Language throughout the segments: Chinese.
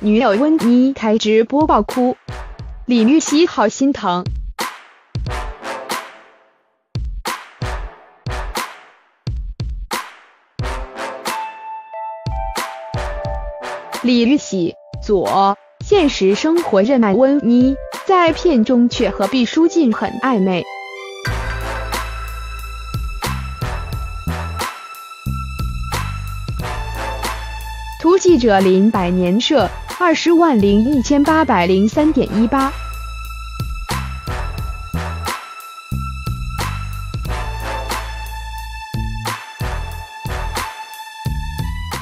女友温妮开直播爆哭，李玉玺好心疼。李玉玺左现实生活热卖温妮，在片中却和毕书尽很暧昧。 图记者林百年社20.01803.18。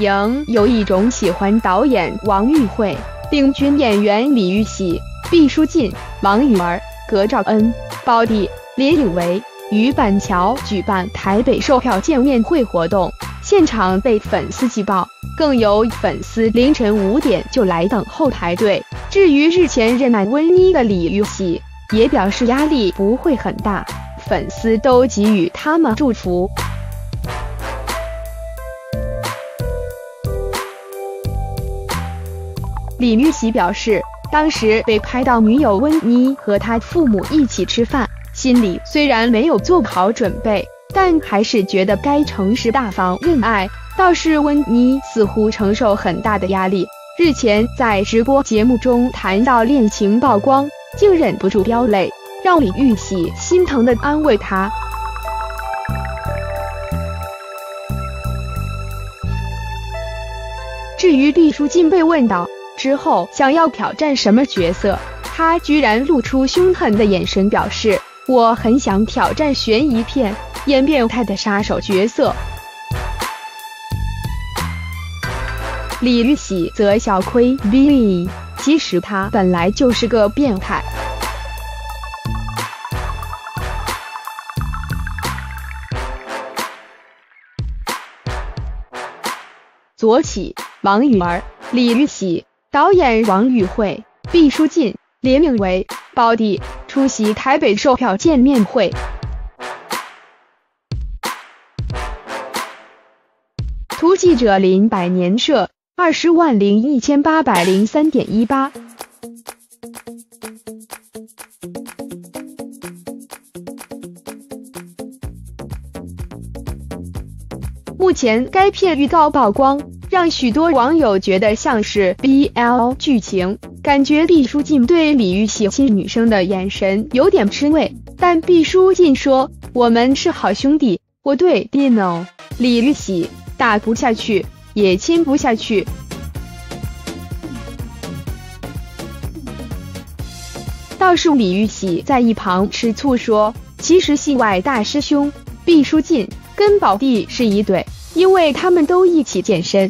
莹有一种喜欢导演王玉慧、领军演员李玉玺、毕书尽、王雨儿、葛兆恩、包弟、林有为、于板桥举办台北售票见面会活动，现场被粉丝挤爆。 更有粉丝凌晨5点就来等候排队。至于日前热卖温妮的李玉玺，也表示压力不会很大，粉丝都给予他们祝福。李玉玺表示，当时被拍到女友温妮和她父母一起吃饭，心里虽然没有做好准备，但还是觉得该诚实大方认爱。 倒是温妮似乎承受很大的压力，日前在直播节目中谈到恋情曝光，竟忍不住飙泪，让李玉玺心疼地安慰她。至于毕书尽被问到之后想要挑战什么角色，他居然露出凶狠的眼神，表示我很想挑战悬疑片，演变态的杀手角色。 李玉玺则小亏 Billy， 其实他本来就是个变态。左起、王雨儿、李玉玺、导演王玉慧、毕书尽、林有为、包弟出席台北售票见面会。 图记者林百年社20.01803.18。目前该片预告曝光，让许多网友觉得像是 BL 剧情，感觉毕书尽对李玉玺亲女生的眼神有点吃味，但毕书尽说：“我们是好兄弟，我对 Dino 李玉玺。” 打不下去，也亲不下去。倒是李玉玺在一旁吃醋说：“其实戏外大师兄毕书尽跟宝弟是一对，因为他们都一起健身。”